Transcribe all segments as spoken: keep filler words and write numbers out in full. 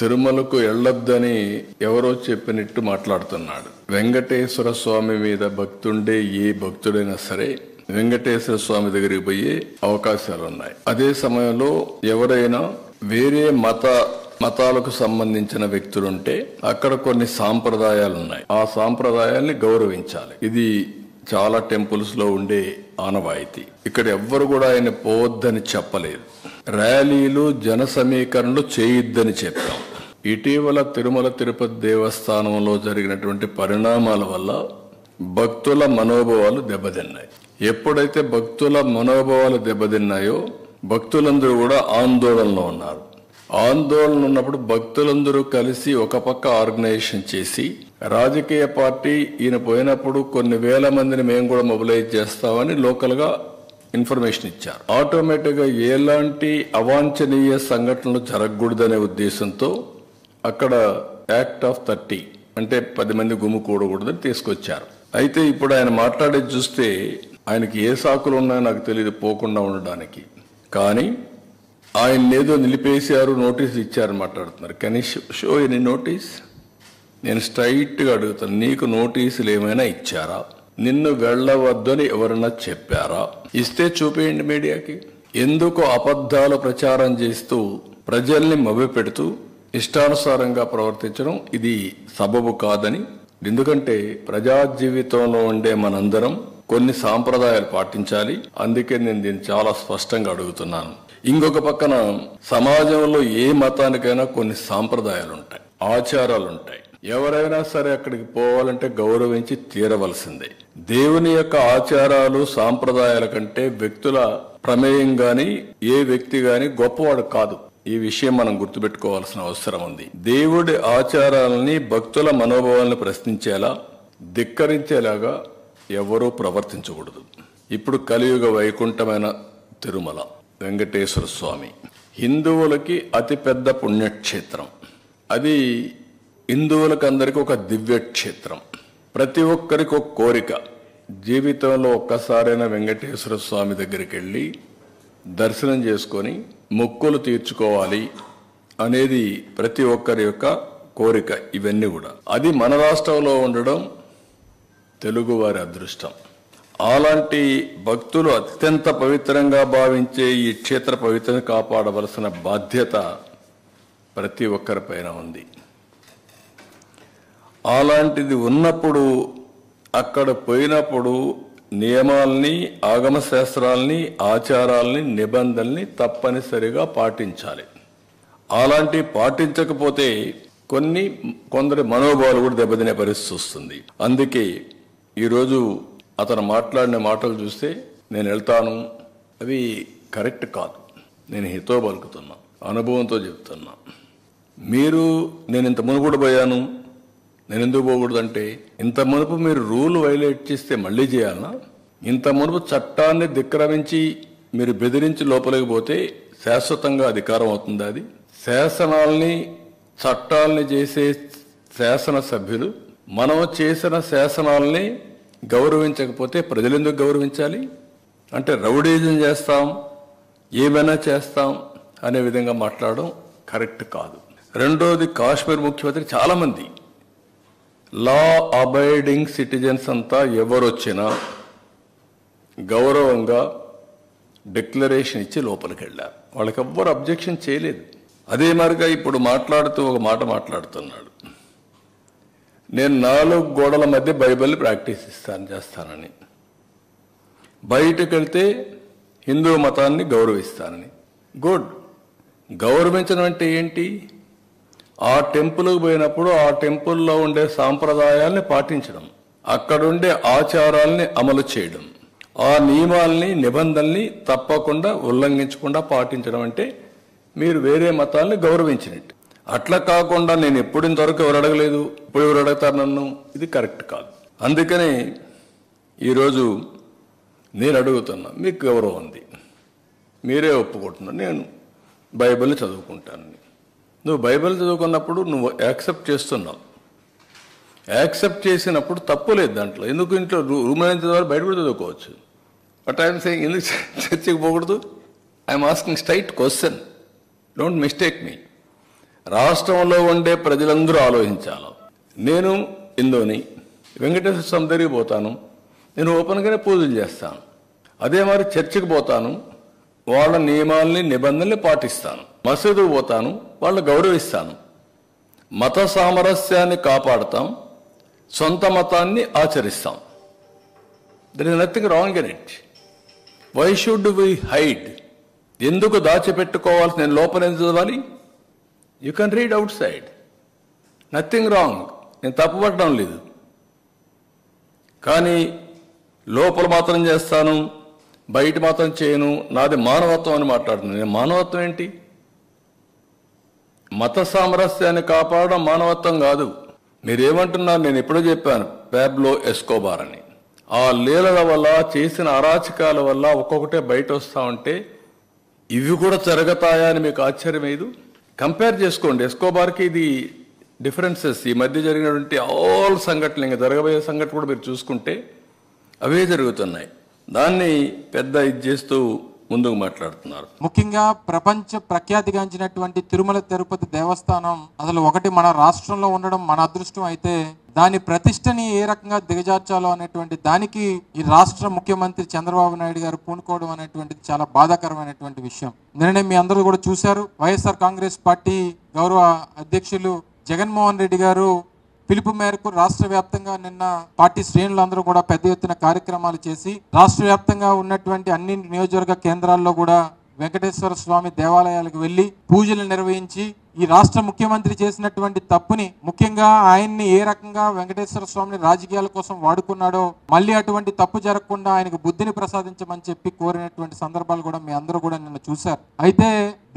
తిరుమలకు వెళ్ళొద్దని ఎవరో చెప్పినట్టు మాట్లాడుతున్నాడు. వెంకటేశ్వర స్వామి మీద భక్తుండే ఏ భక్తుడైనా సరే వెంకటేశ్వర స్వామి దగ్గరికి పోయే అవకాశాలు ఉన్నాయి. అదే సమయంలో ఎవరైనా వేరే మత మతాలకు సంబంధించిన వ్యక్తులుంటే అక్కడ కొన్ని సాంప్రదాయాలు ఉన్నాయి. ఆ సాంప్రదాయాల్ని గౌరవించాలి. ఇది చాలా టెంపుల్స్ లో ఉండే ఆనవాయితీ. ఇక్కడ ఎవ్వరు కూడా ఆయన పోవద్దని చెప్పలేదు. ర్యాలీలు జన సమీకరణలు చేయొద్దని చెప్పాం. ఇటీవల తిరుమల తిరుపతి దేవస్థానంలో జరిగినటువంటి పరిణామాల వల్ల భక్తుల మనోభావాలు దెబ్బతిన్నాయి. ఎప్పుడైతే భక్తుల మనోభావాలు దెబ్బతిన్నాయో భక్తులందరూ కూడా ఆందోళనలో ఉన్నారు. ఆందోళన ఉన్నప్పుడు భక్తులందరూ కలిసి ఒక పక్క ఆర్గనైజేషన్ చేసి రాజకీయ పార్టీ ఈయన పోయినప్పుడు కొన్ని వేల మందిని మేము కూడా మొబిలైజ్ చేస్తామని లోకల్గా ఇన్ఫర్మేషన్ ఇచ్చారు. ఆటోమేటిక్గా ఎలాంటి అవాంఛనీయ సంఘటనలు జరగకూడదనే ఉద్దేశంతో అక్కడ యాక్ట్ ఆఫ్ థర్టీ అంటే పది మంది గుమ్ము కూడకూడదని తీసుకొచ్చారు. అయితే ఇప్పుడు ఆయన మాట్లాడేది చూస్తే ఆయనకి ఏ సాకులు ఉన్నాయో నాకు తెలియదు పోకుండా ఉండడానికి. కానీ ఆయన ఏదో నిలిపేశారు, నోటీసులు ఇచ్చారని మాట్లాడుతున్నారు. కానీ షో ఎనీ నోటీస్? నేను స్ట్రైట్గా అడుగుతాను, నీకు నోటీసులు ఏమైనా ఇచ్చారా? నిన్ను వెళ్ళవద్దు అని ఎవరైనా చెప్పారా? ఇస్తే చూపేయండి మీడియాకి. ఎందుకు అబద్ధాలు ప్రచారం చేస్తూ ప్రజల్ని మభ్యపెడుతూ ఇష్టానుసారంగా ప్రవర్తించడం? ఇది సబబు కాదని. ఎందుకంటే ప్రజా జీవితంలో ఉండే మనందరం కొన్ని సాంప్రదాయాలు పాటించాలి. అందుకే నేను దీన్ని చాలా స్పష్టంగా అడుగుతున్నాను. ఇంకొక పక్కన సమాజంలో ఏ మతానికైనా కొన్ని సాంప్రదాయాలు ఉంటాయి, ఆచారాలు ఉంటాయి. ఎవరైనా సరే అక్కడికి పోవాలంటే గౌరవించి తీరవలసిందే. దేవుని యొక్క ఆచారాలు సాంప్రదాయాల కంటే వ్యక్తుల ప్రమేయం గాని ఏ వ్యక్తి గాని గొప్పవాడు కాదు. ఈ విషయం మనం గుర్తుపెట్టుకోవాల్సిన అవసరం ఉంది. దేవుడి ఆచారాలని భక్తుల మనోభావాలను ప్రశ్నించేలా ధిక్కరించేలాగా ఎవరూ ప్రవర్తించకూడదు. ఇప్పుడు కలియుగ వైకుంఠమైన తిరుమల వెంకటేశ్వర స్వామి హిందువులకి అతిపెద్ద పుణ్యక్షేత్రం. అది హిందువులకు అందరికీ ఒక దివ్యక్షేత్రం. ప్రతి ఒక్కరికి ఒక కోరిక, జీవితంలో ఒక్కసారైనా వెంకటేశ్వర స్వామి దగ్గరికి వెళ్ళి దర్శనం చేసుకొని మొక్కులు తీర్చుకోవాలి అనేది ప్రతి ఒక్కరి యొక్క కోరిక. ఇవన్నీ కూడా అది మన రాష్ట్రంలో ఉండడం తెలుగువారి అదృష్టం. అలాంటి భక్తులు అత్యంత పవిత్రంగా భావించే ఈ క్షేత్ర పవిత్రను కాపాడవలసిన బాధ్యత ప్రతి ఒక్కరిపైన ఉంది. అలాంటిది ఉన్నప్పుడు అక్కడ పోయినప్పుడు నియమాల్ని, ఆగమ శాస్త్రాల్ని, ఆచారాల్ని, నిబంధనల్ని తప్పనిసరిగా పాటించాలి. అలాంటి పాటించకపోతే కొన్ని కొందరి మనోభావాలు కూడా దెబ్బతినే పరిస్థితి వస్తుంది. అందుకే ఈరోజు అతను మాట్లాడిన మాటలు చూస్తే నేను వెళ్తాను అవి కరెక్ట్ కాదు. నేను హితో పలుకుతున్నా, అనుభవంతో చెప్తున్నా. మీరు నేను ఇంత మునుపు కూడా పోయాను, నేను ఎందుకు పోకూడదంటే ఇంత మునుపు మీరు రూల్ వైలేట్ చేస్తే మళ్ళీ చేయాలన్నా? ఇంత మునుపు చట్టాన్ని ధిక్రమించి మీరు బెదిరించి లోపలికి పోతే శాశ్వతంగా అధికారం అవుతుంది. అది శాసనాల్ని చట్టాలని చేసే శాసనసభ్యులు మనం చేసిన శాసనాలని గౌరవించకపోతే ప్రజలెందుకు గౌరవించాలి? అంటే రౌడీజం చేస్తాం, ఏమైనా చేస్తాం అనే విధంగా మాట్లాడడం కరెక్ట్ కాదు. రెండోది, కాశ్మీర్ ముఖ్యమంత్రి చాలామంది లా అబైడింగ్ సిటిజన్స్ అంతా ఎవరొచ్చినా గౌరవంగా డిక్లరేషన్ ఇచ్చి లోపలికి వెళ్ళారు. వాళ్ళకి ఎవ్వరు అబ్జెక్షన్ చేయలేదు. అదే మాదిరిగా ఇప్పుడు మాట్లాడుతూ ఒక మాట మాట్లాడుతున్నాడు, నేను నాలుగు గోడల మధ్య బైబిల్ ప్రాక్టీస్ ఇస్తాను చేస్తానని, బయటకు వెళ్తే హిందూ మతాన్ని గౌరవిస్తానని. గుడ్. గౌరవించడం అంటే ఏంటి? ఆ టెంపుల్కి పోయినప్పుడు ఆ టెంపుల్లో ఉండే సాంప్రదాయాల్ని పాటించడం, అక్కడుండే ఆచారాల్ని అమలు చేయడం, ఆ నియమాల్ని నిబంధనల్ని తప్పకుండా ఉల్లంఘించకుండా పాటించడం అంటే మీరు వేరే మతాల్ని గౌరవించినట్టు. అట్లా కాకుండా నేను ఎప్పుడు ఇంతవరకు ఎవరు అడగలేదు, ఇప్పుడు ఎవరు అడుగుతారు నన్ను? ఇది కరెక్ట్ కాదు. అందుకనే ఈరోజు నేను అడుగుతున్నా, మీకు గౌరవం ఉంది, మీరే ఒప్పుకుంటున్నారు నేను బైబిల్ని చదువుకుంటానని. నువ్వు బైబిల్ చదువుకున్నప్పుడు నువ్వు యాక్సెప్ట్ చేస్తున్నావు. యాక్సెప్ట్ చేసినప్పుడు తప్పు లేదు దాంట్లో. ఎందుకు ఇంట్లో రూమ్ ద్వారా బయట కూడా చదువుకోవచ్చు. బట్ ఐఎమ్ సెయింగ్ ఎందుకు చర్చకి పోకూడదు? I'm asking straight question, don't mistake me. రాష్ట్రంలో ఉండే ప్రజలందరూ ఆలోచించాలి. నేను ఇందోని వెంకటేశ్వర స్వామి దగ్గరికి పోతాను, నేను ఓపెన్గానే పూజలు చేస్తాను. అదే మరి చర్చికి పోతాను, వాళ్ళ నియమాలని నిబంధనల్ని పాటిస్తాను. మసీదు పోతాను, వాళ్ళు గౌరవిస్తాను. మత సామరస్యాన్ని కాపాడుతాం, సొంత మతాన్ని ఆచరిస్తాం. There is nothing wrong in it. Why should we hide? ఎందుకు దాచిపెట్టుకోవాలి? నేను లోపల ఏం చదవాలి? You can read outside. Nothing wrong, నేను తప్పుపట్టడం లేదు. కానీ లోపల మాత్రం చేస్తాను, బయట మాత్రం చేయను, నాది మానవత్వం అని మాట్లాడుతున్నాను. నేను మానవత్వం ఏంటి? మత సామరస్యాన్ని కాపాడడం మానవత్వం కాదు. మీరేమంటున్నారు? నేను ఎప్పుడో చెప్పాను పాబ్లో ఎస్కోబార్ అని. ఆ లీలల వల్ల, చేసిన అరాచకాల వల్ల ఒక్కొక్కటే బయట వస్తూ ఉంటే ఇవి కూడా జరుగుతాయా అని మీకు ఆశ్చర్యమేదు? కంపేర్ చేసుకోండి. ఎస్కోబార్కి ఇది డిఫరెన్సెస్. ఈ మధ్య జరిగినటువంటి ఆల్ సంఘటనలు, ఇంకా జరగబోయే సంఘటన కూడా మీరు చూసుకుంటే అవే జరుగుతున్నాయి. దాన్ని పెద్ద ఇది చేస్తూ ముందుకు మాట్లాడుతున్నారు. ముఖ్యంగా ప్రపంచ ప్రఖ్యాతిగాంచినటువంటి తిరుమల తిరుపతి దేవస్థానం అసలు ఒకటి మన రాష్ట్రంలో ఉండడం మన అదృష్టం. అయితే దాని ప్రతిష్టని ఏ రకంగా దిగజార్చాలో అనేటువంటి దానికి ఈ రాష్ట్ర ముఖ్యమంత్రి చంద్రబాబు నాయుడు గారు పూనుకోవడం అనేటువంటిది చాలా బాధాకరమైనటువంటి విషయం. నిన్ననే మీ అందరూ కూడా చూశారు, వైఎస్ఆర్ కాంగ్రెస్ పార్టీ గౌరవ అధ్యక్షులు జగన్మోహన్ రెడ్డి గారు పిలుపు మేరకు రాష్ట్ర వ్యాప్తంగా నిన్న పార్టీ శ్రేణులందరూ కూడా పెద్ద ఎత్తున కార్యక్రమాలు చేసి రాష్ట్ర వ్యాప్తంగా ఉన్నటువంటి అన్ని నియోజకవర్గ కేంద్రాల్లో కూడా వెంకటేశ్వర స్వామి దేవాలయాలకు వెళ్లి పూజలు నిర్వహించి ఈ రాష్ట్ర ముఖ్యమంత్రి చేసినటువంటి తప్పుని, ముఖ్యంగా ఆయన్ని ఏ రకంగా వెంకటేశ్వర స్వామిని రాజకీయాల కోసం వాడుకున్నాడో మళ్ళీ అటువంటి తప్పు జరగకుండా ఆయనకు బుద్ధిని ప్రసాదించమని చెప్పి కోరినటువంటి సందర్భాలు కూడా మీ అందరూ కూడా నిన్న చూశారు. అయితే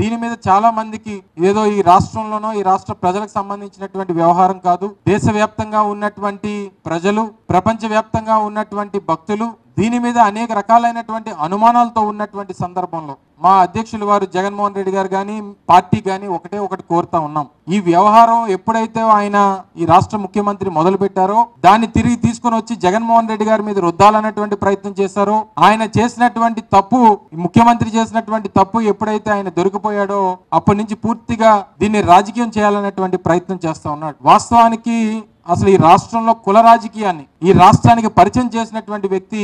దీని మీద చాలా మందికి ఏదో ఈ రాష్ట్రంలోనో ఈ రాష్ట్ర ప్రజలకు సంబంధించినటువంటి వ్యవహారం కాదు, దేశవ్యాప్తంగా ఉన్నటువంటి ప్రజలు, ప్రపంచవ్యాప్తంగా ఉన్నటువంటి భక్తులు దీని మీద అనేక రకాలైనటువంటి అనుమానాలతో ఉన్నటువంటి సందర్భంలో మా అధ్యక్షులు వారు జగన్మోహన్ రెడ్డి గారు కానీ పార్టీ కానీ ఒకటే ఒకటి కోరుతా ఉన్నాం. ఈ వ్యవహారం ఎప్పుడైతే ఆయన ఈ రాష్ట్ర ముఖ్యమంత్రి మొదలు పెట్టారో దాన్ని తిరిగి తీసుకుని వచ్చి జగన్మోహన్ రెడ్డి గారి మీద రుద్దాలన్నటువంటి ప్రయత్నం చేశారో, ఆయన చేసినటువంటి తప్పు, ముఖ్యమంత్రి చేసినటువంటి తప్పు ఎప్పుడైతే ఆయన దొరికిపోయాడో అప్పటి నుంచి పూర్తిగా దీన్ని రాజకీయం చేయాలనేటువంటి ప్రయత్నం చేస్తా ఉన్నాడు. వాస్తవానికి అసలు ఈ రాష్ట్రంలో కుల రాజకీయాన్ని ఈ రాష్ట్రానికి పరిచయం చేసినటువంటి వ్యక్తి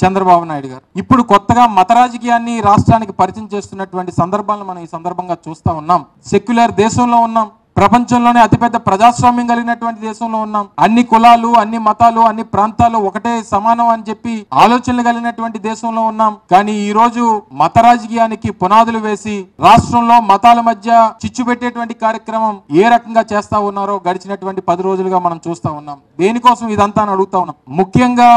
చంద్రబాబు నాయుడు గారు. ఇప్పుడు కొత్తగా మత రాజకీయాన్ని రాష్ట్రానికి పరిచయం చేస్తున్నటువంటి సందర్భాలను మనం ఈ సందర్భంగా చూస్తూ ఉన్నాం. సెక్యులర్ దేశంలో ఉన్నాం, ప్రపంచంలోనే అతిపెద్ద ప్రజాస్వామ్యం కలిగినటువంటి దేశంలో ఉన్నాం, అన్ని కులాలు, అన్ని మతాలు, అన్ని ప్రాంతాలు ఒకటే సమానం అని చెప్పి ఆలోచనలు కలిగినటువంటి దేశంలో ఉన్నాం. కానీ ఈ రోజు మత రాజకీయానికి పునాదులు వేసి రాష్ట్రంలో మతాల మధ్య చిచ్చు పెట్టేటువంటి కార్యక్రమం ఏ రకంగా చేస్తా ఉన్నారో గడిచినటువంటి పది రోజులుగా మనం చూస్తా ఉన్నాం. దేనికోసం ఇదంతా అని అడుగుతా ఉన్నాం. ముఖ్యంగా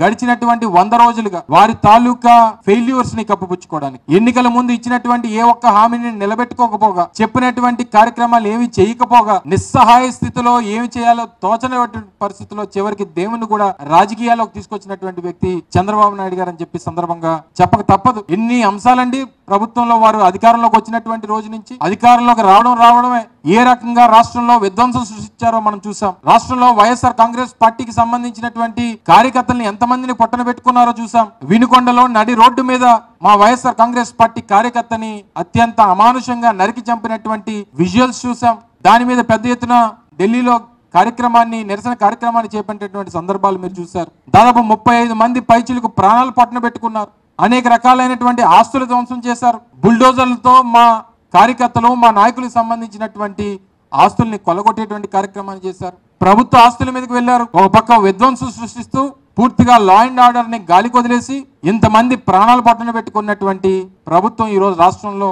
గడిచినటువంటి వంద రోజులుగా వారి తాలూకా ఫెయిల్యూర్స్ ని కప్పుపుచ్చుకోవడానికి, ఎన్నికల ముందు ఇచ్చినటువంటి ఏ ఒక్క హామీని నిలబెట్టుకోకపోగా, చెప్పినటువంటి కార్యక్రమాలు ఏమి చేయకపోగా, నిస్సహాయ స్థితిలో ఏమి చేయాలో తోచనటువంటి పరిస్థితిలో చివరికి దేవుని కూడా రాజకీయాల్లోకి తీసుకొచ్చినటువంటి వ్యక్తి చంద్రబాబు నాయుడు గారు అని చెప్పి సందర్భంగా చెప్పక తప్పదు. ఎన్ని అంశాలండి ప్రభుత్వంలో వారు అధికారంలోకి వచ్చినటువంటి రోజు నుంచి అధికారంలోకి రావడం రావడమే ఏ రకంగా రాష్ట్రంలో విధ్వంసం సృష్టించారో మనం చూసాం. రాష్ట్రంలో వైఎస్ఆర్ కాంగ్రెస్ పార్టీకి సంబంధించినటువంటి కార్యకర్తల్ని ఎంతమందిని పొట్టన పెట్టుకున్నారో చూసాం. వినుకొండలో నడి రోడ్డు మీద మా వైఎస్ఆర్ కాంగ్రెస్ పార్టీ కార్యకర్తని అత్యంత అమానుషంగా నరికి చంపినటువంటి విజువల్స్ చూసాం. దాని మీద పెద్ద ఎత్తున ఢిల్లీలో కార్యక్రమాన్ని, నిరసన కార్యక్రమాన్ని చేపట్టేటువంటి సందర్భాలు మీరు చూసారు. దాదాపు ముప్పై ఐదు మంది పైచీలకు ప్రాణాలు పొట్టన పెట్టుకున్నారు. అనేక రకాలైనటువంటి ఆస్తులు ధ్వంసం చేశారు. బుల్డోజర్లతో మా కార్యకర్తలు, మా నాయకులకు సంబంధించినటువంటి ఆస్తుల్ని కొలగొట్టేటువంటి కార్యక్రమాన్ని చేశారు. ప్రభుత్వ ఆస్తుల మీదకి వెళ్లారు. ఒక పక్క విధ్వంసం సృష్టిస్తూ పూర్తిగా లా అండ్ ఆర్డర్ ని గాలి కొదిలేసి ఇంతమంది ప్రాణాలు పట్టణ పెట్టుకున్నటువంటి ప్రభుత్వం ఈరోజు రాష్ట్రంలో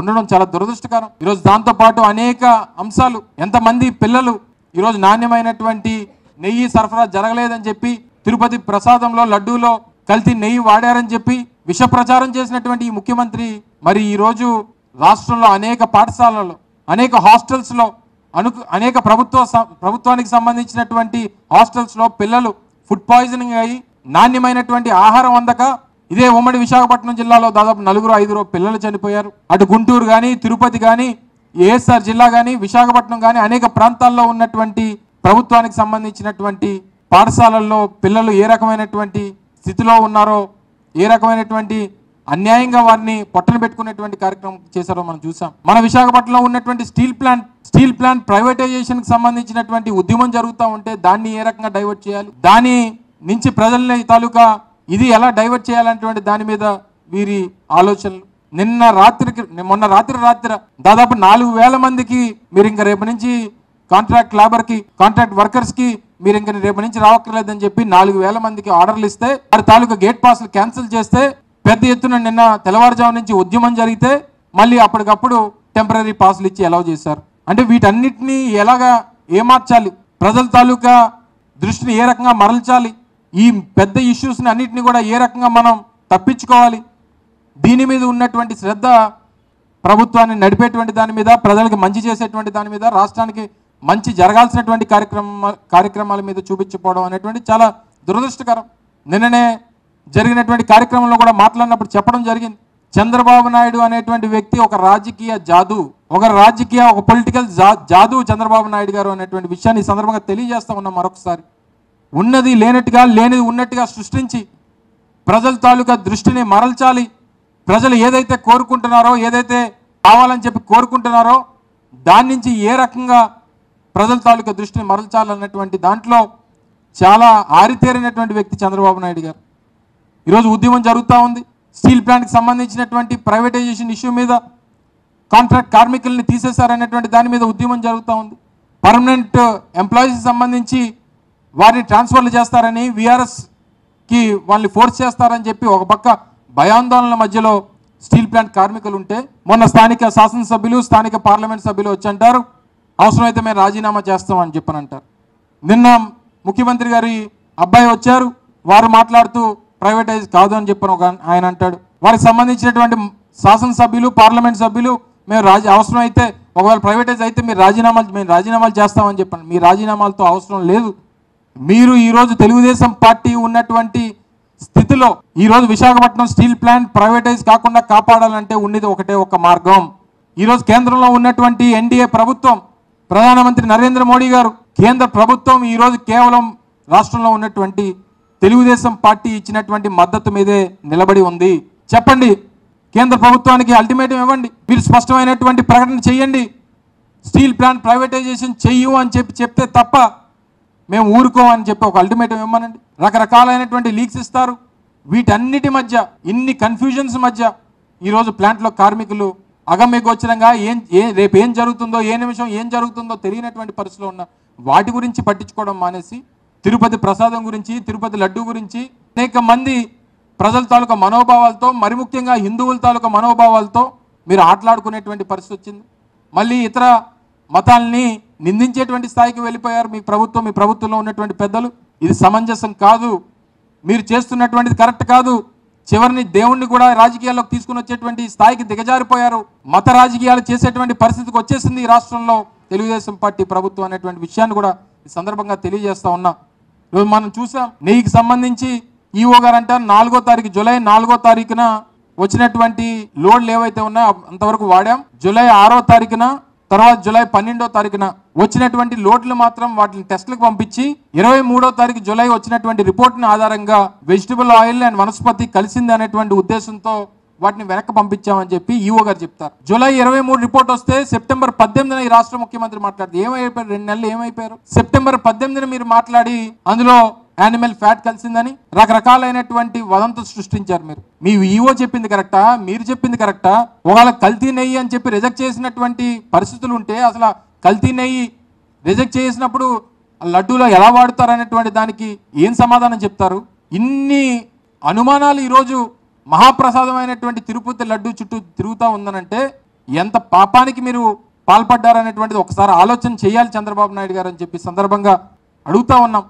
ఉండడం చాలా దురదృష్టకరం. ఈరోజు దాంతోపాటు అనేక అంశాలు, ఎంతమంది పిల్లలు ఈరోజు నాణ్యమైనటువంటి నెయ్యి సరఫరా జరగలేదని చెప్పి, తిరుపతి ప్రసాదంలో లడ్డూలో కల్తీ నెయ్యి వాడారని చెప్పి విష ప్రచారం చేసినటువంటి ఈ ముఖ్యమంత్రి మరి ఈరోజు రాష్ట్రంలో అనేక పాఠశాలల్లో, అనేక హాస్టల్స్లో, అను అనేక ప్రభుత్వ ప్రభుత్వానికి సంబంధించినటువంటి హాస్టల్స్లో పిల్లలు ఫుడ్ పాయిజనింగ్ అయ్యి నాణ్యమైనటువంటి ఆహారం అందక, ఇదే ఉమ్మడి విశాఖపట్నం జిల్లాలో దాదాపు నలుగురు ఐదుగురు పిల్లలు చనిపోయారు. అటు గుంటూరు కానీ, తిరుపతి కానీ, వైఎస్ఆర్ జిల్లా కానీ, విశాఖపట్నం కానీ అనేక ప్రాంతాల్లో ఉన్నటువంటి ప్రభుత్వానికి సంబంధించినటువంటి పాఠశాలల్లో పిల్లలు ఏ రకమైనటువంటి స్థితిలో ఉన్నారో, ఏ రకమైనటువంటి అన్యాయంగా వారిని పొట్టన పెట్టుకునేటువంటి కార్యక్రమం చేశారో మనం చూసాం. మన విశాఖపట్నంలో ఉన్నటువంటి స్టీల్ ప్లాంట్ స్టీల్ ప్లాంట్ ప్రైవేటైజేషన్కి సంబంధించినటువంటి ఉద్యమం జరుగుతూ ఉంటే దాన్ని ఏ రకంగా డైవర్ట్ చేయాలి, దాని నుంచి ప్రజల్ని తాలూకా ఇది ఎలా డైవర్ట్ చేయాలనేటువంటి దాని మీద వీరి ఆలోచనలు. నిన్న రాత్రికి మొన్న రాత్రి రాత్రి దాదాపు నాలుగు వేల మందికి మీరు ఇంకా రేపు నుంచి కాంట్రాక్ట్ లేబర్కి కాంట్రాక్ట్ వర్కర్స్కి మీరు ఇంకా రేపు నుంచి రావక్కర్లేదని చెప్పి నాలుగు వేల మందికి ఆర్డర్లు ఇస్తే వారి తాలూకా గేట్ పాస్లు క్యాన్సిల్ చేస్తే పెద్ద ఎత్తున నిన్న తెల్లవారుజాము నుంచి ఉద్యమం జరిగితే మళ్ళీ అప్పటికప్పుడు టెంపరీ పాస్లు ఇచ్చి అలౌ చేశారు. అంటే వీటన్నిటినీ ఎలాగా ఏమార్చాలి, ప్రజల తాలూకా దృష్టిని ఏ రకంగా మరల్చాలి, ఈ పెద్ద ఇష్యూస్ని అన్నింటినీ కూడా ఏ రకంగా మనం తప్పించుకోవాలి, దీని మీద ఉన్నటువంటి శ్రద్ధ ప్రభుత్వాన్ని నడిపేటువంటి దాని మీద, ప్రజలకు మంచి చేసేటువంటి దాని మీద, రాష్ట్రానికి మంచి జరగాల్సినటువంటి కార్యక్రమ కార్యక్రమాల మీద చూపించకపోవడం అనేటువంటి చాలా దురదృష్టకరం. నిన్ననే జరిగినటువంటి కార్యక్రమంలో కూడా మాట్లాడినప్పుడు చెప్పడం జరిగింది, చంద్రబాబు నాయుడు అనేటువంటి వ్యక్తి ఒక రాజకీయ జాదు, ఒక రాజకీయ ఒక పొలిటికల్ జాదు చంద్రబాబు నాయుడు గారు అనేటువంటి విషయాన్ని ఈ సందర్భంగా తెలియజేస్తా ఉన్నాం. మరొకసారి ఉన్నది లేనట్టుగా, లేనిది ఉన్నట్టుగా సృష్టించి ప్రజల తాలూకా దృష్టిని మరల్చాలి. ప్రజలు ఏదైతే కోరుకుంటున్నారో, ఏదైతే కావాలని చెప్పి కోరుకుంటున్నారో దాని నుంచి ఏ రకంగా ప్రజల తాలూకా దృష్టిని మరల్చాలన్నటువంటి దాంట్లో చాలా ఆరితేరినటువంటి వ్యక్తి చంద్రబాబు నాయుడు గారు. ఈరోజు ఉద్యమం జరుగుతూ ఉంది, స్టీల్ ప్లాంట్కి సంబంధించినటువంటి ప్రైవేటైజేషన్ ఇష్యూ మీద కాంట్రాక్ట్ కార్మికుల్ని తీసేశారనేటువంటి దాని మీద ఉద్యమం జరుగుతూ ఉంది. పర్మనెంట్ ఎంప్లాయీస్కి సంబంధించి వారిని ట్రాన్స్ఫర్లు చేస్తారని, వీఆర్ఎస్కి వాళ్ళని ఫోర్స్ చేస్తారని చెప్పి ఒక పక్క భయాందోళనల మధ్యలో స్టీల్ ప్లాంట్ కార్మికులు ఉంటే, మొన్న స్థానిక శాసనసభ్యులు, స్థానిక పార్లమెంట్ సభ్యులు వచ్చి అంటారు అవసరమైతే మేము రాజీనామా చేస్తామని చెప్పనంటారు. నిన్న ముఖ్యమంత్రి గారి అబ్బాయి వచ్చారు, వారు మాట్లాడుతూ ప్రైవేటైజ్ కాదు అని చెప్పాను ఒక ఆయన అంటాడు. వారికి సంబంధించినటువంటి శాసనసభ్యులు, పార్లమెంట్ సభ్యులు మేము రాజీ అవసరం అయితే ఒకవేళ ప్రైవేటైజ్ అయితే మీరు రాజీనామాలు మేము రాజీనామాలు చేస్తామని చెప్పాను. మీ రాజీనామాలతో అవసరం లేదు. మీరు ఈరోజు తెలుగుదేశం పార్టీ ఉన్నటువంటి స్థితిలో ఈరోజు విశాఖపట్నం స్టీల్ ప్లాంట్ ప్రైవేటైజ్ కాకుండా కాపాడాలంటే ఉన్నది ఒకటే ఒక మార్గం. ఈరోజు కేంద్రంలో ఉన్నటువంటి ఎన్డీఏ ప్రభుత్వం, ప్రధానమంత్రి నరేంద్ర మోడీ గారు, కేంద్ర ప్రభుత్వం ఈరోజు కేవలం రాష్ట్రంలో ఉన్నటువంటి తెలుగుదేశం పార్టీ ఇచ్చినటువంటి మద్దతు మీదే నిలబడి ఉంది. చెప్పండి కేంద్ర ప్రభుత్వానికి, అల్టిమేటం ఇవ్వండి, మీరు స్పష్టమైనటువంటి ప్రకటన చేయండి, స్టీల్ ప్లాంట్ ప్రైవేటైజేషన్ చెయ్యు అని చెప్పి చెప్తే తప్ప మేము ఊరుకోమని చెప్పి ఒక అల్టిమేటం ఇవ్వమనండి. రకరకాలైనటువంటి లీక్స్ ఇస్తారు. వీటన్నిటి మధ్య, ఇన్ని కన్ఫ్యూజన్స్ మధ్య ఈరోజు ప్లాంట్లో కార్మికులు అగమ్యగోచరంగా ఏం ఏ రేపు ఏం జరుగుతుందో, ఏ నిమిషం ఏం జరుగుతుందో తెలియనటువంటి పరిస్థితిలో ఉన్న వాటి గురించి పట్టించుకోవడం మానేసి తిరుపతి ప్రసాదం గురించి, తిరుపతి లడ్డూ గురించి అనేక మంది ప్రజల తాలూకా మనోభావాలతో, మరి ముఖ్యంగా హిందువుల తాలూకా మనోభావాలతో మీరు ఆటలాడుకునేటువంటి పరిస్థితి వచ్చింది. మళ్ళీ ఇతర మతాల్ని నిందించేటువంటి స్థాయికి వెళ్ళిపోయారు మీ ప్రభుత్వం, మీ ప్రభుత్వంలో ఉన్నటువంటి పెద్దలు. ఇది సమంజసం కాదు, మీరు చేస్తున్నటువంటిది కరెక్ట్ కాదు. చివరిని దేవుణ్ణి కూడా రాజకీయాల్లోకి తీసుకుని వచ్చేటువంటి స్థాయికి దిగజారిపోయారు. మత రాజకీయాలు చేసేటువంటి పరిస్థితికి వచ్చేసింది ఈ రాష్ట్రంలో తెలుగుదేశం పార్టీ ప్రభుత్వం అనేటువంటి విషయాన్ని కూడా ఈ సందర్భంగా తెలియజేస్తా ఉన్నా. మనం చూసాం, నెయ్యికి సంబంధించి ఈఓ గారు అంటారు నాలుగో తారీఖు జూలై నాలుగో తారీఖున వచ్చినటువంటి లోడ్లు ఏవైతే ఉన్నాయో అంతవరకు వాడాం, జూలై ఆరో తారీఖున తర్వాత జూలై పన్నెండో తారీఖున వచ్చినటువంటి లోడ్లు మాత్రం వాటిని టెస్టులకు పంపించి ఇరవై మూడో తారీఖు జూలై వచ్చినటువంటి రిపోర్ట్ని ఆధారంగా వెజిటబుల్ ఆయిల్ అండ్ వనస్పతి కలిసింది అనేటువంటి ఉద్దేశంతో వాటిని వెనక్కి పంపించామని చెప్పి ఈఓ గారు చెప్తారు. జూలై ఇరవై మూడు రిపోర్ట్ వస్తే సెప్టెంబర్ పద్దెనిమిదిన ఈ రాష్ట్ర ముఖ్యమంత్రి మాట్లాడుతూ ఏమైపోయారు, రెండు నెలలు ఏమైపోయారు. సెప్టెంబర్ పద్దెనిమిదిన మీరు మాట్లాడి అందులో యానిమల్ ఫ్యాట్ కలిసిందని రకరకాలైనటువంటి వదంతులు సృష్టించారు. మీరు మీ ఈఓ చెప్పింది కరెక్టా, మీరు చెప్పింది కరెక్టా? ఒకవేళ కల్తీ నెయ్యి అని చెప్పి రిజెక్ట్ చేసినటువంటి పరిస్థితులు ఉంటే అసలు కల్తీ నెయ్యి రిజెక్ట్ చేసినప్పుడు లడ్డూలో ఎలా వాడుతారు అనేటువంటి దానికి ఏం సమాధానం చెప్తారు? ఇన్ని అనుమానాలు ఈరోజు మహాప్రసాదమైనటువంటి తిరుపతి లడ్డు చుట్టూ తిరుగుతూ ఉందనంటే ఎంత పాపానికి మీరు పాల్పడ్డారనేటువంటిది ఒకసారి ఆలోచన చేయాలి చంద్రబాబు నాయుడు గారు అని చెప్పి సందర్భంగా అడుగుతా ఉన్నాం.